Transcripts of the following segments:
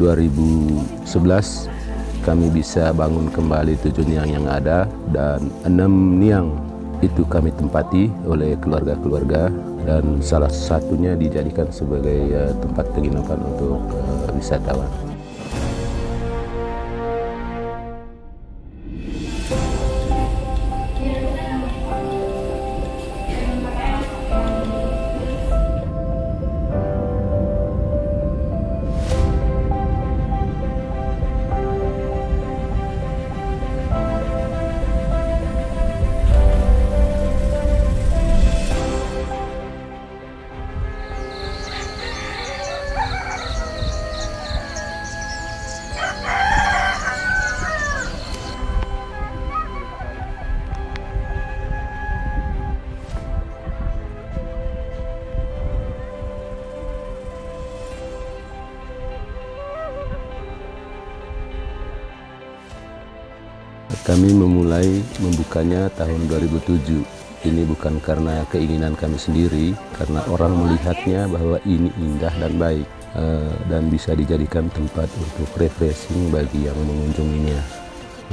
2011 kami bisa bangun kembali 7 niang yang ada, dan 6 niang itu kami tempati oleh keluarga-keluarga, dan salah satunya dijadikan sebagai tempat penginapan untuk wisatawan. Kami memulai membukanya tahun 2007. Ini bukan karena keinginan kami sendiri, karena orang melihatnya bahwa ini indah dan baik, dan bisa dijadikan tempat untuk refreshing bagi yang mengunjunginya.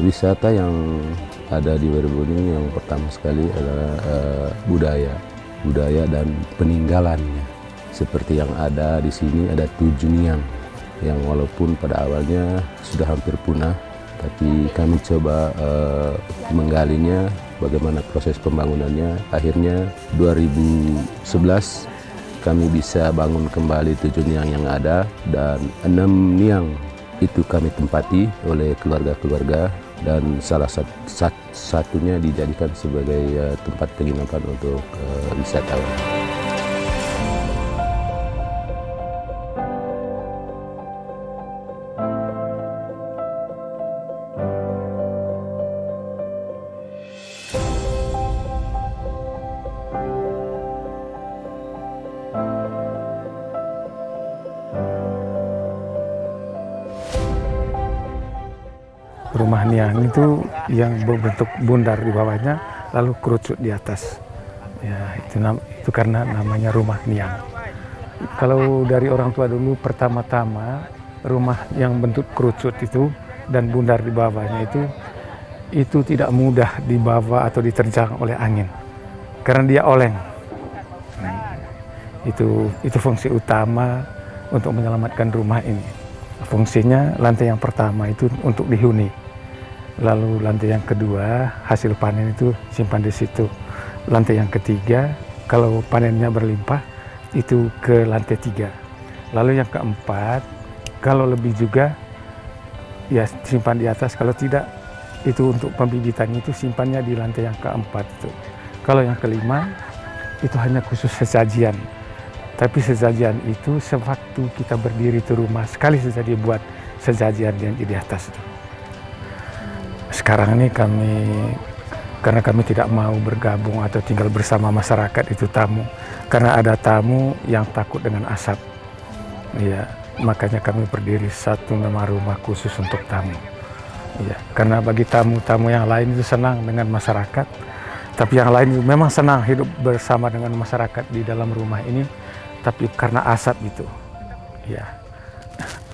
Wisata yang ada di Wae Rebo ini yang pertama sekali adalah budaya dan peninggalannya. Seperti yang ada di sini ada 7 niang yang walaupun pada awalnya sudah hampir punah, tapi kami coba menggalinya bagaimana proses pembangunannya. Akhirnya 2011 kami bisa bangun kembali 7 niang yang ada, dan 6 niang itu kami tempati oleh keluarga-keluarga, dan salah satunya dijadikan sebagai tempat penginapan untuk wisatawan. Rumah niang itu yang berbentuk bundar di bawahnya, lalu kerucut di atas. Ya, itu karena namanya rumah niang. Kalau dari orang tua dulu, pertama-tama rumah yang bentuk kerucut itu dan bundar di bawahnya itu tidak mudah dibawa atau diterjang oleh angin, karena dia oleng. Nah, itu fungsi utama untuk menyelamatkan rumah ini. Fungsinya lantai yang pertama itu untuk dihuni. Lalu lantai yang kedua, hasil panen itu simpan di situ. Lantai yang ketiga, kalau panennya berlimpah, itu ke lantai 3. Lalu yang keempat, kalau lebih juga, ya simpan di atas. Kalau tidak, itu untuk pembibitan itu simpannya di lantai yang keempat itu. Kalau yang kelima, itu hanya khusus sesajian. Tapi sesajian itu sewaktu kita berdiri di rumah, sekali saja dibuat sesajian yang di atas itu. Sekarang ini karena kami tidak mau bergabung atau tinggal bersama masyarakat itu tamu, karena ada tamu yang takut dengan asap. Ya, makanya kami berdiri satu nama rumah khusus untuk tamu. Ya, karena bagi tamu-tamu yang lain itu senang dengan masyarakat, tapi yang lain memang senang hidup bersama dengan masyarakat di dalam rumah ini, tapi karena asap itu. Ya,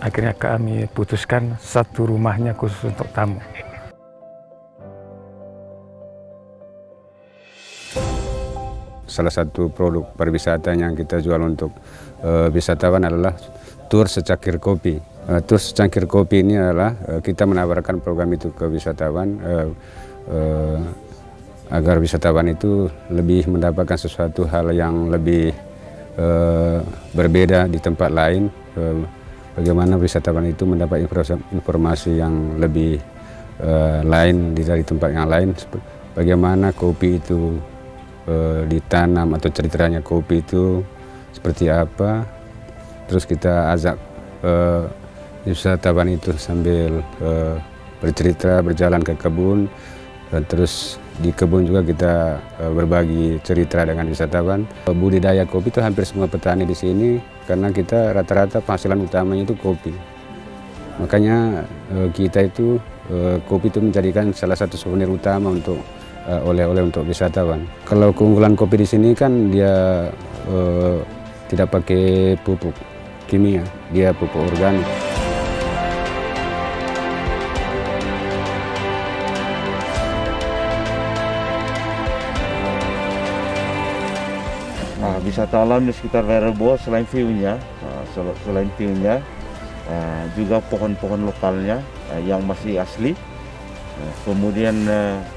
akhirnya kami putuskan satu rumahnya khusus untuk tamu. Salah satu produk pariwisata yang kita jual untuk wisatawan adalah tur secangkir kopi. Tur secangkir kopi ini adalah kita menawarkan program itu ke wisatawan agar wisatawan itu lebih mendapatkan sesuatu hal yang lebih berbeda di tempat lain. Bagaimana wisatawan itu mendapat informasi yang lebih lain dari tempat yang lain. Bagaimana kopi itu ditanam atau ceritanya kopi itu seperti apa, terus kita ajak wisatawan itu sambil bercerita, berjalan ke kebun, dan terus di kebun juga kita berbagi cerita dengan wisatawan. Budidaya kopi itu hampir semua petani di sini, karena kita rata-rata penghasilan utamanya itu kopi. Makanya kita itu kopi itu menjadikan salah satu souvenir utama untuk oleh-oleh untuk wisatawan. Kalau keunggulan kopi di sini kan dia tidak pakai pupuk kimia, dia pupuk organik. Nah, wisata alam di sekitar Wae Rebo selain view-nya, juga pohon-pohon lokalnya yang masih asli, kemudian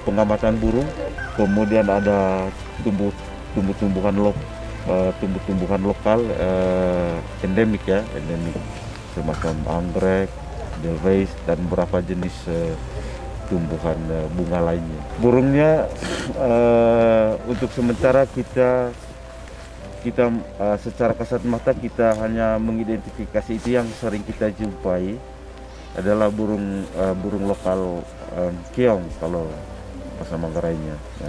pengamatan burung, kemudian ada tumbuh-tumbuhan lokal endemik ya, semacam anggrek, edelweiss dan beberapa jenis tumbuhan bunga lainnya. Burungnya untuk sementara kita secara kasat mata kita hanya mengidentifikasi itu. Yang sering kita jumpai adalah burung lokal keong kalau bahasa Manggarainya. Ya.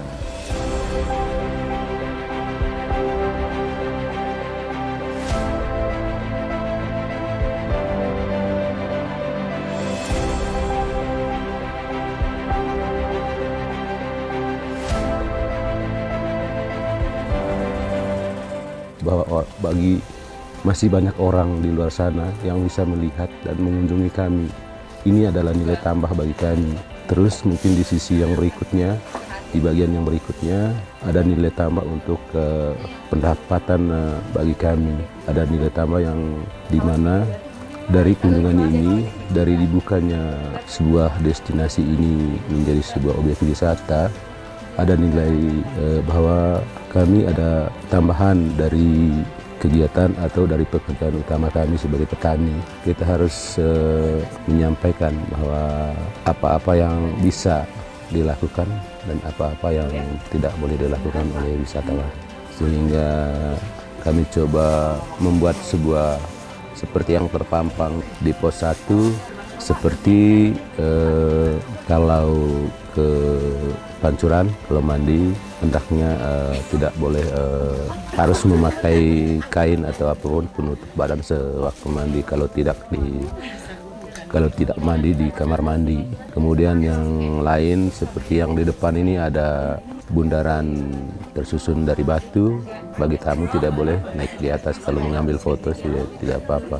Bahwa bagi masih banyak orang di luar sana yang bisa melihat dan mengunjungi kami, ini adalah nilai tambah bagi kami. Terus mungkin di sisi yang berikutnya, di bagian yang berikutnya ada nilai tambah untuk pendapatan bagi kami. Ada nilai tambah yang dimana dari kunjungannya ini, dari dibukanya sebuah destinasi ini menjadi sebuah objek wisata, ada nilai bahwa kami ada tambahan dari kegiatan atau dari pekerjaan utama kami sebagai petani. Kita harus menyampaikan bahwa apa-apa yang bisa dilakukan dan apa-apa yang tidak boleh dilakukan oleh wisatawan. Sehingga kami coba membuat sebuah seperti yang terpampang di pos 1, seperti kalau ke Pancuran, kalau mandi hendaknya tidak boleh harus memakai kain atau apapun penutup badan sewaktu mandi, kalau tidak mandi di kamar mandi. Kemudian yang lain seperti yang di depan ini ada bundaran tersusun dari batu, bagi tamu tidak boleh naik di atas, kalau mengambil foto tidak apa-apa.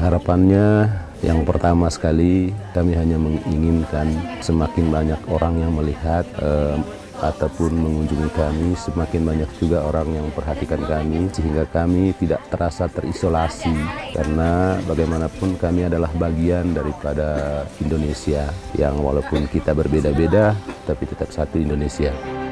Harapannya yang pertama sekali kami hanya menginginkan semakin banyak orang yang melihat ataupun mengunjungi kami, semakin banyak juga orang yang memperhatikan kami, sehingga kami tidak terasa terisolasi, karena bagaimanapun kami adalah bagian daripada Indonesia yang walaupun kita berbeda-beda tapi tetap satu Indonesia.